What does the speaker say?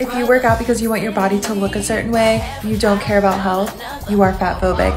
If you work out because you want your body to look a certain way, you don't care about health, you are fatphobic.